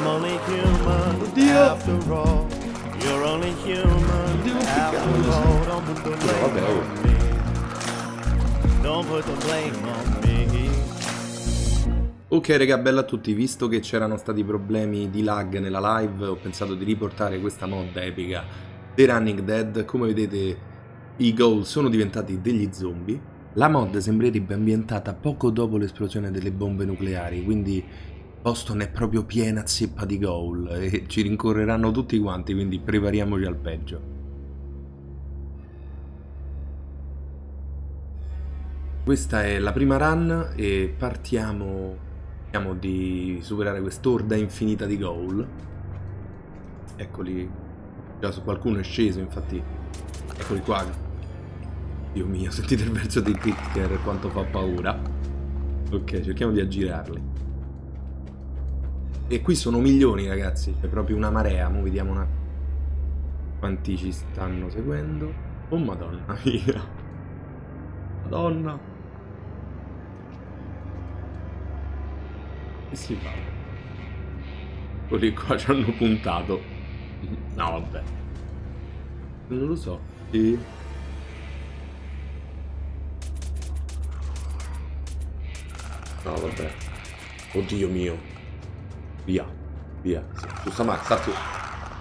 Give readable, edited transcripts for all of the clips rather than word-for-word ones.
I'm only human. Oddio. After all, you're only human. Oddio, after all, don't put the blame on me. Don't put the blame on me. Ok raga, bella a tutti. Visto che c'erano stati problemi di lag nella live, ho pensato di riportare questa mod epica The Running Dead. Come vedete i Ghoul sono diventati degli zombie. La mod sembrerebbe ambientata poco dopo l'esplosione delle bombe nucleari, quindi Boston è proprio piena zeppa di Ghoul e ci rincorreranno tutti quanti, quindi prepariamoci al peggio. Questa è la prima run e partiamo. Cerchiamo di superare quest'orda infinita di Ghoul. Eccoli. Già su qualcuno è sceso, infatti. Eccoli qua. Dio mio, sentite il verso dei Ticker, quanto fa paura. Ok, cerchiamo di aggirarli. E qui sono milioni, ragazzi. C'è proprio una marea. Mo vediamo una... quanti ci stanno seguendo. Oh madonna mia. Madonna. Che si fa? Quelli qua ci hanno puntato. No vabbè, non lo so. E... no vabbè. Oddio mio. Via. Via. Su sta Max, sta su.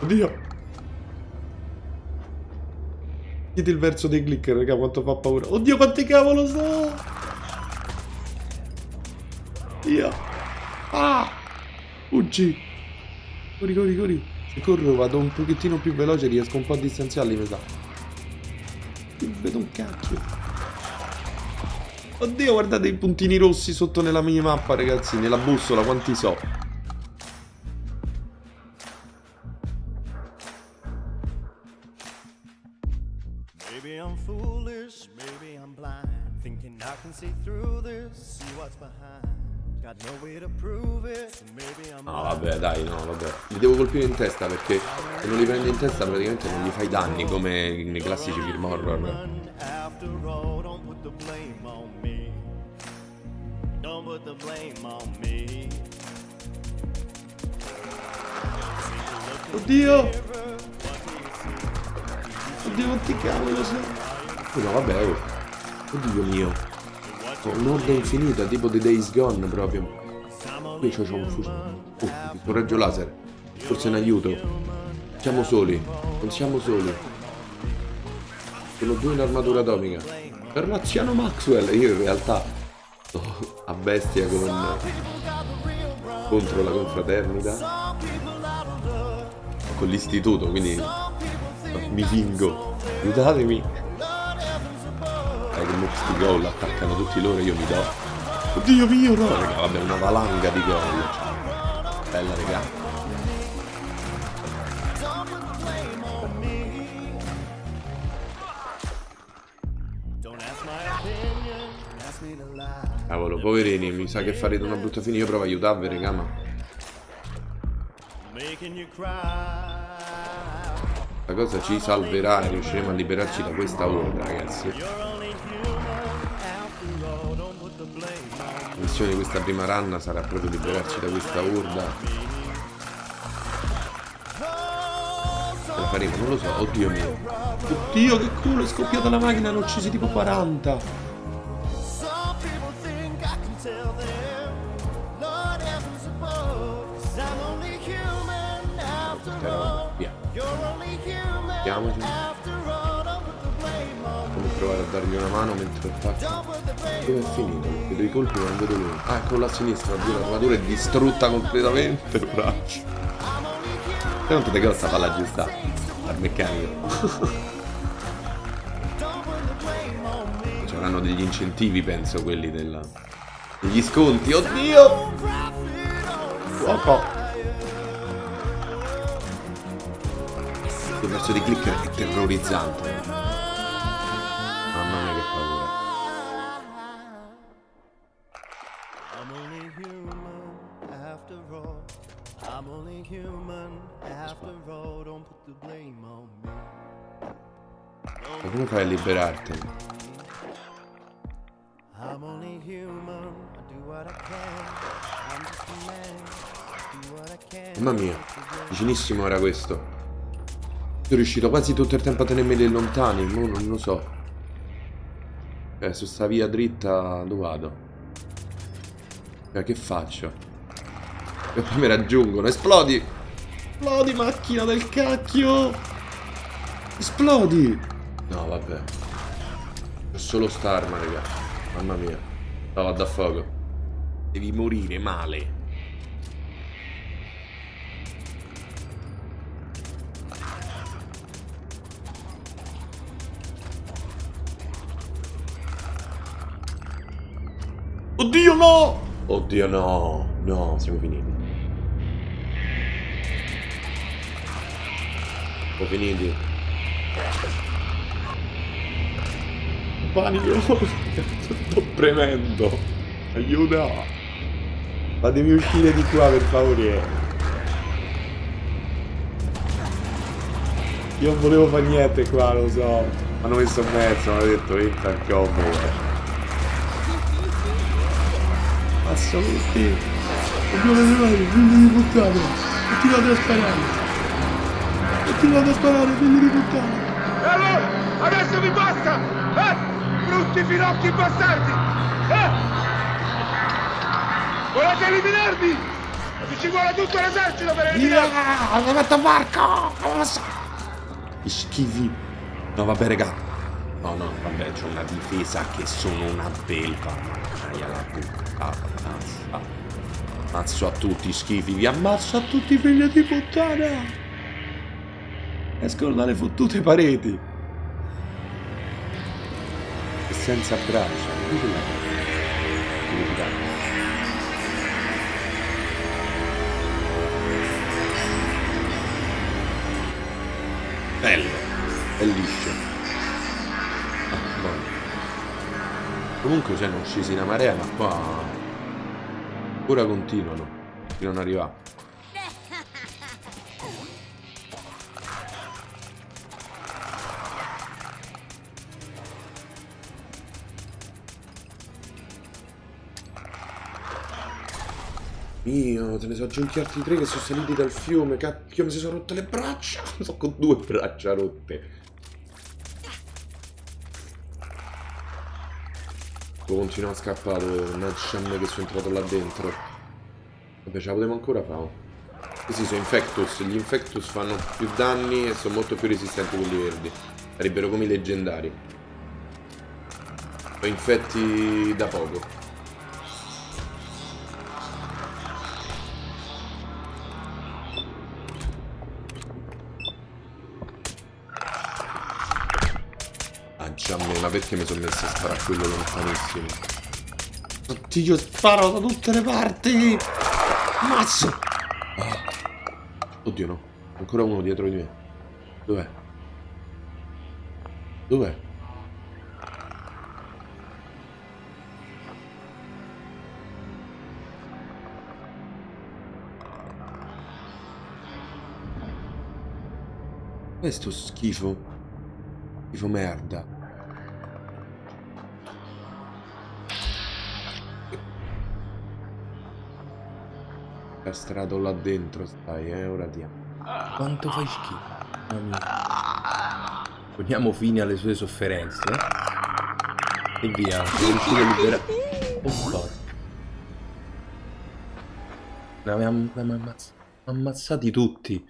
Oddio. Chiedi il verso dei clicker, raga, quanto fa paura. Oddio quanti cavolo so. Via. Ah! Fuggi! Corri, corri, corri! Se corro vado un pochettino più veloce, riesco un po' a distanziarli, mi sa. Vedo un cacchio. Oddio, guardate i puntini rossi sotto nella minimappa, ragazzi. Nella bussola, quanti so. Maybe I'm foolish, maybe I'm blind. Thinking I can see through this, see what's behind. No vabbè dai, no vabbè. Li devo colpire in testa, perché se non li prendo in testa praticamente non gli fai danni, come nei classici film horror. Oddio. Oddio quanti cavolo sei. No vabbè, oh. Oddio mio. Un'orda infinita, tipo The Days Gone proprio. Qui c'ho un fucile. Un raggio laser. Forse è un aiuto. Siamo soli. Non siamo soli. Sono due in armatura atomica. Carnaziano Maxwell. Io in realtà sto a bestia contro la confraternita. Con l'istituto, quindi mi fingo. Aiutatemi. Questi Ghoul attaccano tutti loro e io mi do. Oddio mio no, raga, vabbè, una valanga di Ghoul. Bella raga. Cavolo, poverini, mi sa che farete una brutta fine. Io provo a aiutarvi, raga, ma la cosa ci salverà e riusciremo a liberarci da questa onda, ragazzi. La missione di questa prima run sarà proprio liberarci da questa orda. Ce la faremo, non lo so, oddio mio. Oddio che culo, è scoppiata la macchina, hanno ucciso tipo 40. Via. Andiamoci. Come provare a dargli una mano mentre attacco. Dove è finito? Vedo i colpi ma non vedo lui. Ah, ecco la sinistra, l'armatura è distrutta completamente, braccio. Tanto te cosa fa la giusta? Al meccanico. C'erano degli incentivi, penso, quelli della... degli sconti, oddio! Fuoco! Il verso di clicker è terrorizzante. Ma come fai a liberarti? Mamma mia, vicinissimo era questo. Sono riuscito quasi tutto il tempo a tenermeli lontani, non lo so. Su sta via dritta dove vado? Che faccio? E poi mi raggiungono, esplodi! Esplodi, macchina del cacchio! Esplodi! No, vabbè. C'ho solo sta arma, raga. Mamma mia. No, vado a fuoco. Devi morire male. Oddio no! Oddio no! No, siamo finiti. Siamo finiti. Panico! Sto premendo! Aiuto! Fatemi uscire di qua per favore! Io non volevo fare niente qua, lo so! Mi hanno messo in mezzo, mi hanno detto entra il combo! Assolutamente! Abbiamo arrivato, quindi di puttana! Ho tirato a sparare! Quindi di puttana! E allora, adesso vi basta! Brutti finocchi bastardi! Volete eliminarmi? Ci vuole tutto l'esercito per eliminarmi! Ho fatto Marco! Schivi! No vabbè raga! No no, vabbè, c'ho una difesa che sono una belva! La puttana, ammazzo a tutti, schifi, vi ammazzo a tutti, figli di puttana! Escono dalle fottute pareti! E senza braccia, bello, è liscio. Comunque, cioè, non scesi una marea, ma qua ancora continuano. Fino a non arrivare. Mio, te ne sono aggiunti altri tre che sono saliti dal fiume. Cacchio, mi si sono rotte le braccia. Sono con due braccia rotte. Continuo a scappare, una scena che sono entrato là dentro. Vabbè, ce la potevo ancora fare. Questi sono infectus, gli infectus fanno più danni e sono molto più resistenti quelli verdi. Sarebbero come i leggendari. Sono infetti da poco. Ma perché mi sono messo a sparare a quello lontanissimo? Oddio, sparo da tutte le parti! Mazzo! Oddio no, ancora uno dietro di me. Dov'è? Dov'è? Questo schifo. Schifo merda. Castrato là dentro stai, ora ti amo. Quanto fai schifo, amico. Poniamo fine alle sue sofferenze. E via, devo riuscire a liberare. Oh porca. No, ammazzati tutti.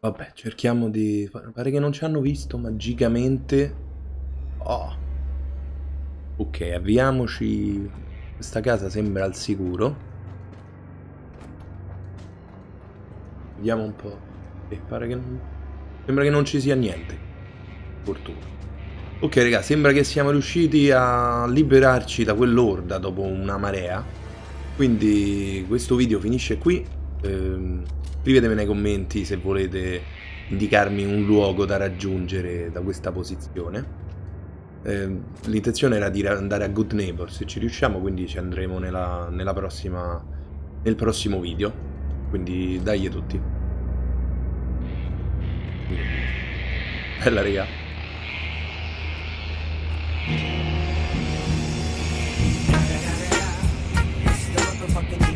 Vabbè, cerchiamo di... Pare che non ci hanno visto magicamente. Oh. Ok, avviamoci. Questa casa sembra al sicuro. Vediamo un po'. E pare che non... Sembra che non ci sia niente. Fortuna. Ok raga, sembra che siamo riusciti a liberarci da quell'orda dopo una marea. Quindi questo video finisce qui. Scrivetemi nei commenti se volete indicarmi un luogo da raggiungere da questa posizione. L'intenzione era di andare a Good Neighbor se ci riusciamo, quindi ci andremo nel prossimo video. Quindi dagli tutti. Bella raga.